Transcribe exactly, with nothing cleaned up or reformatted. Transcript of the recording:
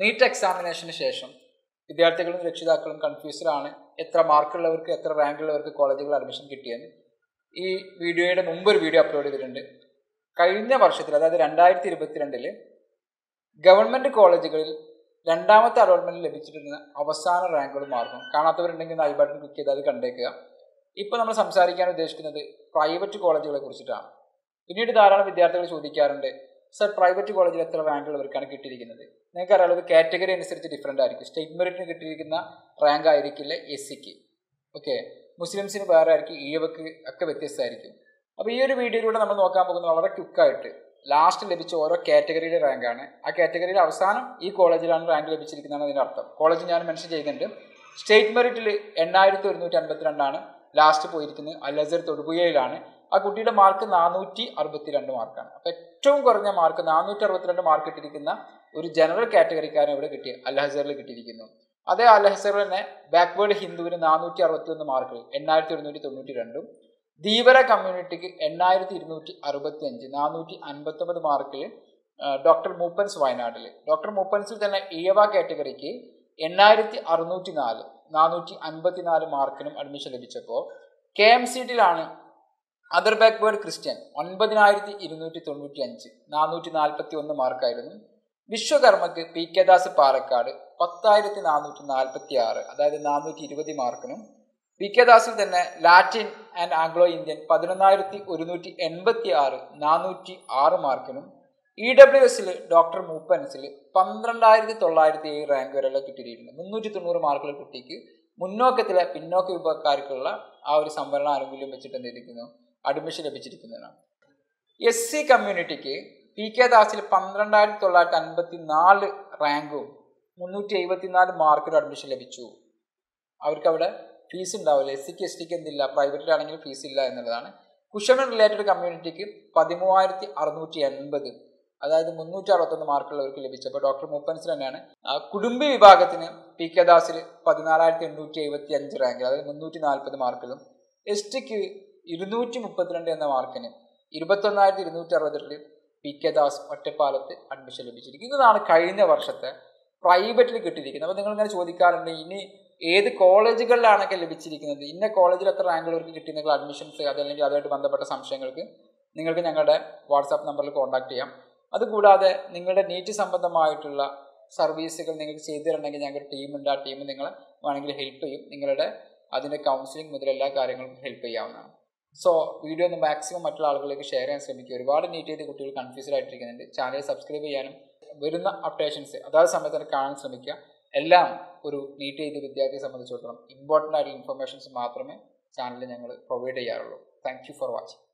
NEET examination ശേഷം വിദ്യാർത്ഥികളും രക്ഷിതാക്കളും കൺഫ്യൂസ്ഡ് ആണ് എത്ര മാർക്ക് ഉള്ളവർക്ക് എത്ര റാങ്ക് ഉള്ളവർക്ക് കോളേജുകളിൽ അഡ്മിഷൻ കിട്ടിയെന്ന് ഈ വീഡിയോയുടെ മുൻപ് ഒരു വീഡിയോ അപ്ലോഡ് ചെയ്തിട്ടുണ്ട് കഴിഞ്ഞ വർഷത്തിൽ അതായത് രണ്ടായിരത്തി ഇരുപത്തിരണ്ടിൽ ഗവൺമെന്റ് കോളേജുകളിൽ രണ്ടാമത്തെ അലോട്ട്മെന്റ് ലഭിച്ചിരുന്ന അവസാന റാങ്കുകൾ മാർക്കും കാണാത്തവരുണ്ടെങ്കിൽ ഐ ബട്ടൺ ക്ലിക്ക് ചെയ്ത് അത് കണ്ടേക്കുക ഇപ്പോൾ നമ്മൾ സംസാരിക്കാൻ ഉദ്ദേശിക്കുന്നത് പ്രൈവറ്റ് കോളേജുകളെ കുറിച്ചിട്ടാണ് പിന്നീട് ധാരാളം വിദ്യാർത്ഥികൾ ചോദിക്കാറുണ്ട് സർ പ്രൈവറ്റ് കോളേജിൽ എത്ര റാങ്ക് ഉള്ളവർക്കാണ് കിട്ടിയിരിക്കുന്നത് നിങ്ങൾക്കറിയാലോ ഇത് കാറ്റഗറി അനുസരിച്ച് ഡിഫറൻ്റ് ആയിരിക്കും സ്റ്റേറ്റ് മെറിറ്റിന് കിട്ടിയിരിക്കുന്ന റാങ്ക് ആയിരിക്കില്ല എസ് സിക്ക് ഓക്കെ മുസ്ലിംസിന് വേറെ ആയിരിക്കും ഈഴവക്ക് ഒക്കെ വ്യത്യസ്തമായിരിക്കും അപ്പോൾ ഈ ഒരു വീഡിയോയിലൂടെ നമ്മൾ നോക്കാൻ പോകുന്നത് വളരെ ക്വിക്കായിട്ട് ലാസ്റ്റ് ലഭിച്ച ഓരോ കാറ്റഗറിയുടെ റാങ്കാണ് ആ കാറ്റഗറിയിൽ അവസാനം ഈ കോളേജിലാണ് റാങ്ക് ലഭിച്ചിരിക്കുന്നതാണ് അതിനർത്ഥം കോളേജ് ഞാൻ മെൻഷൻ ചെയ്യുന്നുണ്ട് സ്റ്റേറ്റ് മെറിറ്റിൽ എണ്ണായിരത്തി ഒരുന്നൂറ്റി അൻപത്തിരണ്ടാണ് ലാസ്റ്റ് പോയിരിക്കുന്നത് അൽഅസർ തൊടുപുഴയിലാണ് ആ കുട്ടിയുടെ മാർക്ക് നാനൂറ്റി അറുപത്തി രണ്ട് മാർക്കാണ് അപ്പോൾ ഏറ്റവും കുറഞ്ഞ മാർക്ക് നാനൂറ്റി അറുപത്തിരണ്ട് മാർക്ക് ഇട്ടിരിക്കുന്ന ഒരു ജനറൽ കാറ്റഗറിക്കാരൻ ഇവിടെ കിട്ടി അൽഅസറിൽ കിട്ടിയിരിക്കുന്നു അതേ അൽഅസറിൽ തന്നെ ബാക്ക്വേർഡ് ഹിന്ദുവിന് നാനൂറ്റി അറുപത്തി ഒന്ന് മാർക്ക് എണ്ണായിരത്തി ഒരുന്നൂറ്റി തൊണ്ണൂറ്റി രണ്ടും ധീവര കമ്മ്യൂണിറ്റിക്ക് എണ്ണായിരത്തി ഇരുന്നൂറ്റി അറുപത്തി അഞ്ച് നാനൂറ്റി അൻപത്തൊമ്പത് മാർക്കിൽ ഡോക്ടർ മൂപ്പൻസ് വയനാട്ടിൽ ഡോക്ടർ മൂപ്പൻസിൽ തന്നെ ഈഴവ കാറ്റഗറിക്ക് എണ്ണായിരത്തി അറുന്നൂറ്റി നാല് നാനൂറ്റി അൻപത്തി നാല് മാർക്കിനും അഡ്മിഷൻ ലഭിച്ചപ്പോൾ കെ എം സി ടിയിലാണ് അതർ ബാക്ക്വേർഡ് ക്രിസ്ത്യൻ ഒൻപതിനായിരത്തി ഇരുന്നൂറ്റി തൊണ്ണൂറ്റി അഞ്ച് നാനൂറ്റി നാൽപ്പത്തി ഒന്ന് മാർക്കായിരുന്നു വിശ്വകർമ്മക്ക് പി കെ ദാസ് പാലക്കാട് പത്തായിരത്തി നാനൂറ്റി നാൽപ്പത്തി ആറ് അതായത് നാനൂറ്റി ഇരുപത് മാർക്കിനും പി കെ ദാസിൽ തന്നെ ലാറ്റിൻ ആൻഡ് ആംഗ്ലോ ഇന്ത്യൻ പതിനൊന്നായിരത്തി ഒരുന്നൂറ്റി എൺപത്തി ആറ് നാനൂറ്റി ആറ് മാർക്കിനും ഇ ഡബ്ല്യു എസിൽ ഡോക്ടർ മൂപ്പൻസിൽ പന്ത്രണ്ടായിരത്തി തൊള്ളായിരത്തി ഏഴ് റാങ്ക് വരെയുള്ള കിട്ടിയിട്ടുണ്ട് മുന്നൂറ്റി തൊണ്ണൂറ് മാർക്കുള്ള കുട്ടിക്ക് മുന്നോക്കത്തിലെ പിന്നോക്ക വിഭാഗക്കാർക്കുള്ള ആ ഒരു സംവരണ ആനുകൂല്യം വെച്ചിട്ട് എന്തിരിക്കുന്നു അഡ്മിഷൻ ലഭിച്ചിരിക്കുന്നതാണ് എസ് സി കമ്മ്യൂണിറ്റിക്ക് പി കെ ദാസിൽ പന്ത്രണ്ടായിരത്തി തൊള്ളായിരത്തി അൻപത്തി നാല് റാങ്കും മുന്നൂറ്റി എഴുപത്തിനാല് മാർക്കിലും അഡ്മിഷൻ ലഭിച്ചു അവർക്ക് അവിടെ ഫീസ് ഉണ്ടാവില്ല എസ് സിക്ക് എസ് ടിക്ക് എന്തില്ല പ്രൈവറ്റിലാണെങ്കിലും ഫീസ് ഇല്ല എന്നുള്ളതാണ് കുഷമൻ റിലേറ്റഡ് കമ്മ്യൂണിറ്റിക്ക് പതിമൂവായിരത്തി അറുന്നൂറ്റി എൺപത് അതായത് മുന്നൂറ്റി അറുപത്തൊന്ന് മാർക്കുള്ളവർക്ക് ലഭിച്ചപ്പോൾ ഡോക്ടർ മൂപ്പൻസ് തന്നെയാണ് കുടുംബി വിഭാഗത്തിന് പി കെ ദാസിൽ പതിനാലായിരത്തി എണ്ണൂറ്റി എഴുപത്തി അഞ്ച് റാങ്കിൽ അതായത് മുന്നൂറ്റി നാൽപ്പത് മാർക്കിലും എസ് ടിക്ക് ഇരുന്നൂറ്റി മുപ്പത്തിരണ്ട് എന്ന മാർക്കിന് ഇരുപത്തൊന്നായിരത്തി ഇരുന്നൂറ്റി അറുപത്തിരണ്ടിൽ പി കെ ദാസ് ഒറ്റപ്പാലത്ത് അഡ്മിഷൻ ലഭിച്ചിരിക്കുന്നത് ഇതാണ് കഴിഞ്ഞ വർഷത്തെ പ്രൈവറ്റിൽ കിട്ടിയിരിക്കുന്നത് അപ്പോൾ നിങ്ങളിങ്ങനെ ചോദിക്കാറുണ്ട് ഇനി ഏത് കോളേജുകളിലാണൊക്കെ ലഭിച്ചിരിക്കുന്നത് ഇന്ന കോളേജിൽ എത്ര റാങ്കുള്ളവർക്ക് കിട്ടിയെങ്കിൽ അഡ്മിഷൻസ് അതല്ലെങ്കിൽ അതുമായിട്ട് ബന്ധപ്പെട്ട സംശയങ്ങൾക്ക് നിങ്ങൾക്ക് ഞങ്ങളുടെ വാട്സാപ്പ് നമ്പറിൽ കോൺടാക്ട് ചെയ്യാം അതുകൂടാതെ നിങ്ങളുടെ നീറ്റ് സംബന്ധമായിട്ടുള്ള സർവീസുകൾ നിങ്ങൾക്ക് ചെയ്തു തരണമെങ്കിൽ ഞങ്ങളുടെ ടീമുണ്ട് ആ ടീം നിങ്ങളെ വേണമെങ്കിൽ ഹെൽപ്പ് ചെയ്യും നിങ്ങളുടെ അതിൻ്റെ കൗൺസിലിംഗ് മുതൽ എല്ലാ കാര്യങ്ങൾക്കും ഹെൽപ്പ് ചെയ്യാവുന്നതാണ് സോ വീഡിയോ ഒന്ന് മാക്സിമം മറ്റുള്ള ആളുകളിലേക്ക് ഷെയർ ചെയ്യാൻ ശ്രമിക്കുക ഒരുപാട് നീറ്റ് ചെയ്ത് കുട്ടികൾ കൺഫ്യൂസ്ഡ് ആയിട്ടിരിക്കുന്നുണ്ട് ചാനൽ സബ്സ്ക്രൈബ് ചെയ്യാനും വരുന്ന അപ്ഡേഷൻസ് അതാത് സമയത്ത് തന്നെ കാണാൻ ശ്രമിക്കുക എല്ലാം ഒരു നീറ്റ് ചെയ്ത് വിദ്യാർത്ഥിയെ സംബന്ധിച്ചിടത്തോളം ഇമ്പോർട്ടൻ്റ് ആയിട്ടുള്ള ഇൻഫർമേഷൻസ് മാത്രമേ ചാനലിൽ ഞങ്ങൾ പ്രൊവൈഡ് ചെയ്യാറുള്ളൂ താങ്ക് യു ഫോർ വാച്ചിങ്